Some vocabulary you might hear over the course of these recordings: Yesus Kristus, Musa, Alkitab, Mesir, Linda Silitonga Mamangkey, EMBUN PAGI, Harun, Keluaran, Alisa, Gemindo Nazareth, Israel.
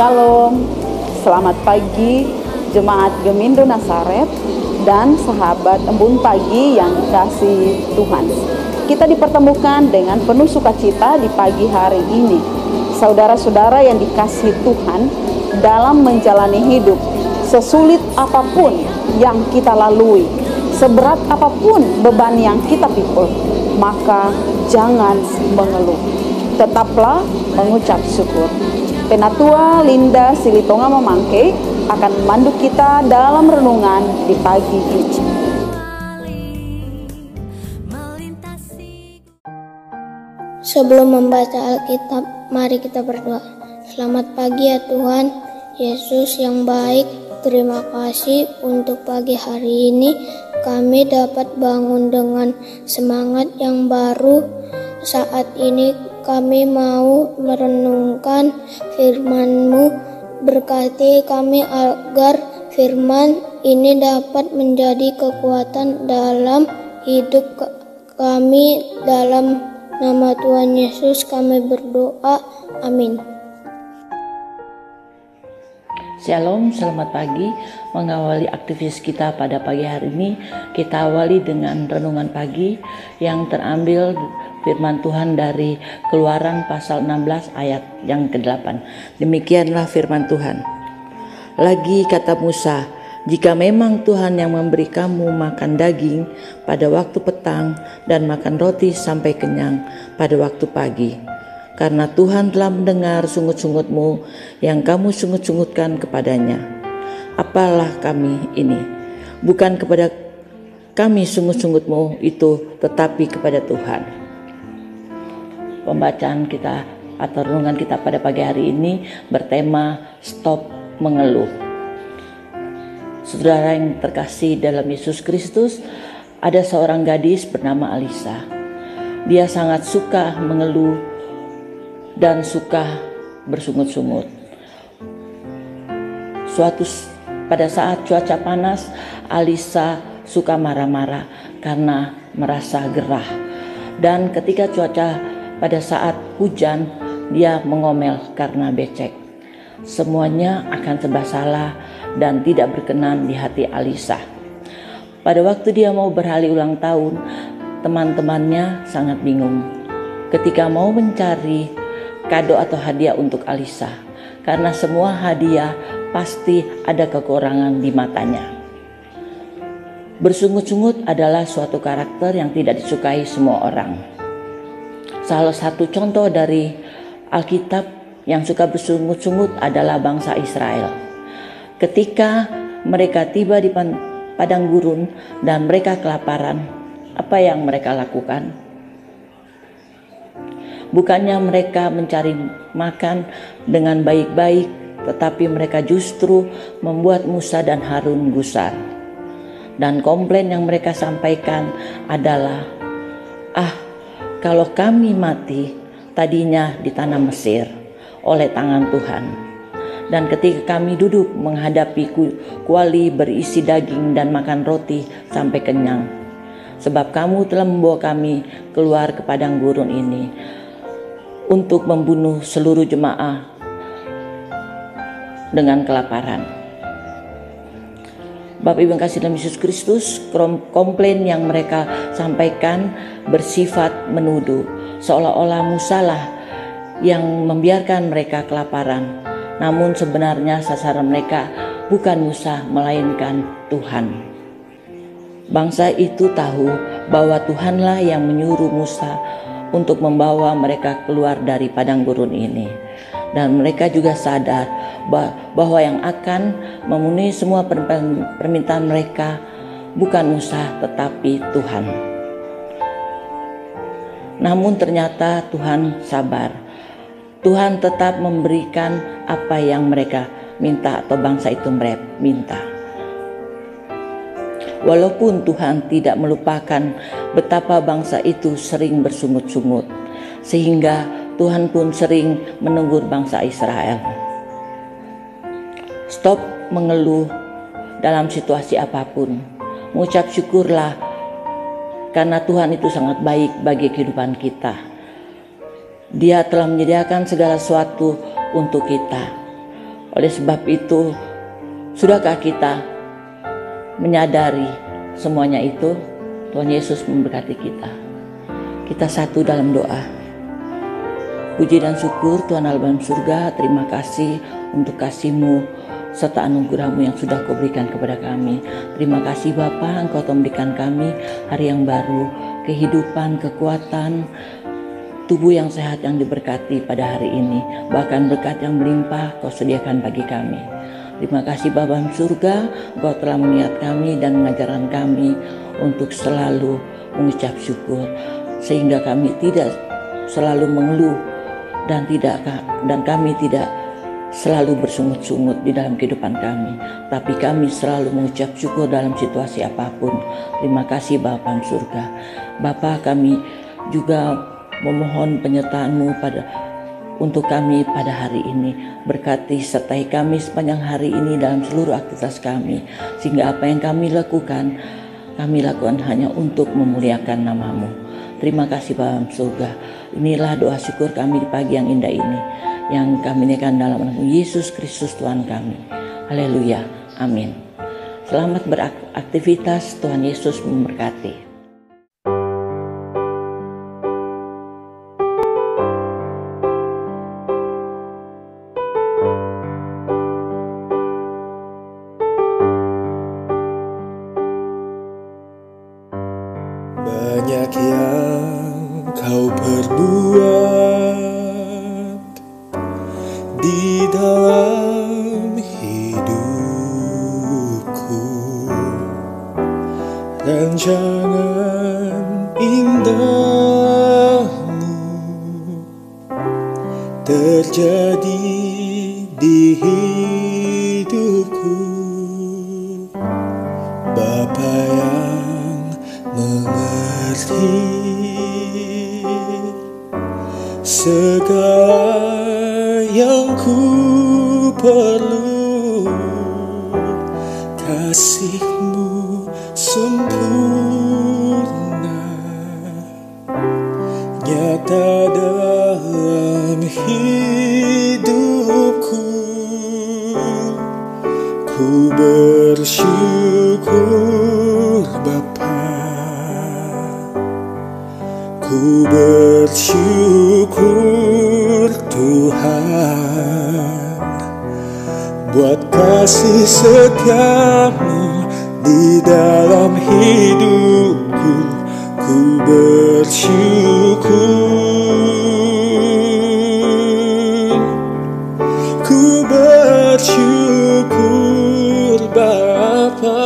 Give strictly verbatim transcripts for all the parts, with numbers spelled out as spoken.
Shalom, selamat pagi Jemaat Gemindo Nazareth dan sahabat embun pagi yang dikasihi Tuhan. Kita dipertemukan dengan penuh sukacita di pagi hari ini. Saudara-saudara yang dikasihi Tuhan, dalam menjalani hidup, sesulit apapun yang kita lalui, seberat apapun beban yang kita pikul, maka jangan mengeluh, tetaplah mengucap syukur. Penatua Linda Silitonga Mamangkey akan memandu kita dalam renungan di pagi ini. Sebelum membaca Alkitab, mari kita berdoa. Selamat pagi ya Tuhan, Yesus yang baik, terima kasih untuk pagi hari ini. Kami dapat bangun dengan semangat yang baru. Saat ini kami mau merenungkan firman-Mu. Berkati kami agar firman ini dapat menjadi kekuatan dalam hidup kami. Dalam nama Tuhan Yesus kami berdoa. Amin. Shalom, selamat pagi. Mengawali aktivitas kita pada pagi hari ini, kita awali dengan renungan pagi yang terambil firman Tuhan dari Keluaran pasal enam belas ayat yang kedelapan. Demikianlah firman Tuhan. Lagi kata Musa, jika memang Tuhan yang memberi kamu makan daging pada waktu petang dan makan roti sampai kenyang pada waktu pagi, karena Tuhan telah mendengar sungut-sungutmu yang kamu sungut-sungutkan kepadanya. Apalah kami ini? Bukan kepada kami sungut-sungutmu itu, tetapi kepada Tuhan. Pembacaan kita atau renungan kita pada pagi hari ini bertema stop mengeluh. Saudara yang terkasih dalam Yesus Kristus, ada seorang gadis bernama Alisa. Dia sangat suka mengeluh dan suka bersungut-sungut. Suatu pada saat cuaca panas, Alisa suka marah-marah karena merasa gerah. Dan ketika cuaca pada saat hujan, dia mengomel karena becek. Semuanya akan serba salah dan tidak berkenan di hati Alisa. Pada waktu dia mau berhari ulang tahun, teman-temannya sangat bingung ketika mau mencari kado atau hadiah untuk Alisa, karena semua hadiah pasti ada kekurangan di matanya. Bersungut-sungut adalah suatu karakter yang tidak disukai semua orang. Salah satu contoh dari Alkitab yang suka bersungut-sungut adalah bangsa Israel. Ketika mereka tiba di padang gurun dan mereka kelaparan, apa yang mereka lakukan? Bukannya mereka mencari makan dengan baik-baik, tetapi mereka justru membuat Musa dan Harun gusar. Dan komplain yang mereka sampaikan adalah, "Ah, kalau kami mati, tadinya di tanah Mesir oleh tangan Tuhan. Dan ketika kami duduk menghadapi kuali berisi daging dan makan roti sampai kenyang, sebab kamu telah membawa kami keluar ke padang gurun ini untuk membunuh seluruh jemaah dengan kelaparan." Bapak Ibu yang kasih dalam Yesus Kristus, komplain yang mereka sampaikan bersifat menuduh, seolah-olah Musa lah yang membiarkan mereka kelaparan. Namun sebenarnya sasaran mereka bukan Musa, melainkan Tuhan. Bangsa itu tahu bahwa Tuhanlah yang menyuruh Musa untuk membawa mereka keluar dari padang gurun ini. Dan mereka juga sadar bahwa yang akan memenuhi semua permintaan mereka bukan Musa, tetapi Tuhan. Namun ternyata Tuhan sabar. Tuhan tetap memberikan apa yang mereka minta atau bangsa itu mereka minta. Walaupun Tuhan tidak melupakan betapa bangsa itu sering bersungut-sungut, sehingga Tuhan pun sering menegur bangsa Israel. Stop mengeluh dalam situasi apapun. Mengucap syukurlah, karena Tuhan itu sangat baik bagi kehidupan kita. Dia telah menyediakan segala sesuatu untuk kita. Oleh sebab itu, sudahkah kita menyadari semuanya itu? Tuhan Yesus memberkati kita. Kita satu dalam doa. Puji dan syukur Tuhan Allah dalam surga, terima kasih untuk kasih-Mu serta anugerah-Mu yang sudah Kau berikan kepada kami. Terima kasih Bapa, Engkau telah memberikan kami hari yang baru, kehidupan, kekuatan, tubuh yang sehat yang diberkati pada hari ini. Bahkan berkat yang melimpah Kau sediakan bagi kami. Terima kasih Bapa dalam surga, Engkau telah mengingat kami dan mengajarkan kami untuk selalu mengucap syukur, sehingga kami tidak selalu mengeluh dan tidak dan kami tidak selalu bersungut-sungut di dalam kehidupan kami, tapi kami selalu mengucap syukur dalam situasi apapun. Terima kasih Bapa di surga. Bapa, kami juga memohon penyertaan-Mu pada untuk kami pada hari ini. Berkati sertai kami sepanjang hari ini dalam seluruh aktivitas kami, sehingga apa yang kami lakukan kami lakukan hanya untuk memuliakan nama-Mu. Terima kasih Bapa di surga. Inilah doa syukur kami di pagi yang indah ini, yang kami naikkan dalam nama Yesus Kristus Tuhan kami. Haleluya. Amin. Selamat beraktivitas. Tuhan Yesus memberkati. Banyak yang Kau perbuat di dalam hidupku, rancangan indah-Mu terjadi di hidupku. Bapa yang mengerti segala yang ku perlu, kasih-Mu sempurna nyata dalam hidupku. Ku bersyukur Bapa, ku bersyukur Tuhan buat kasih setia-Mu di dalam hidupku. Ku bersyukur, ku bersyukur Bapa,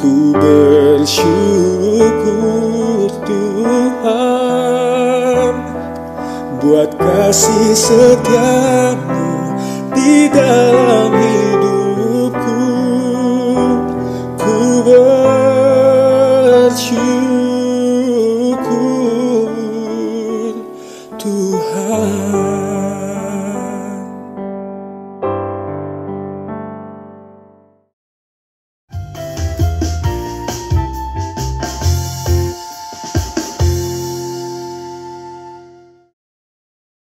ku bersyukur Tuhan buat kasih setia-Mu di dalam hidupku. Ku bersyukur Tuhan.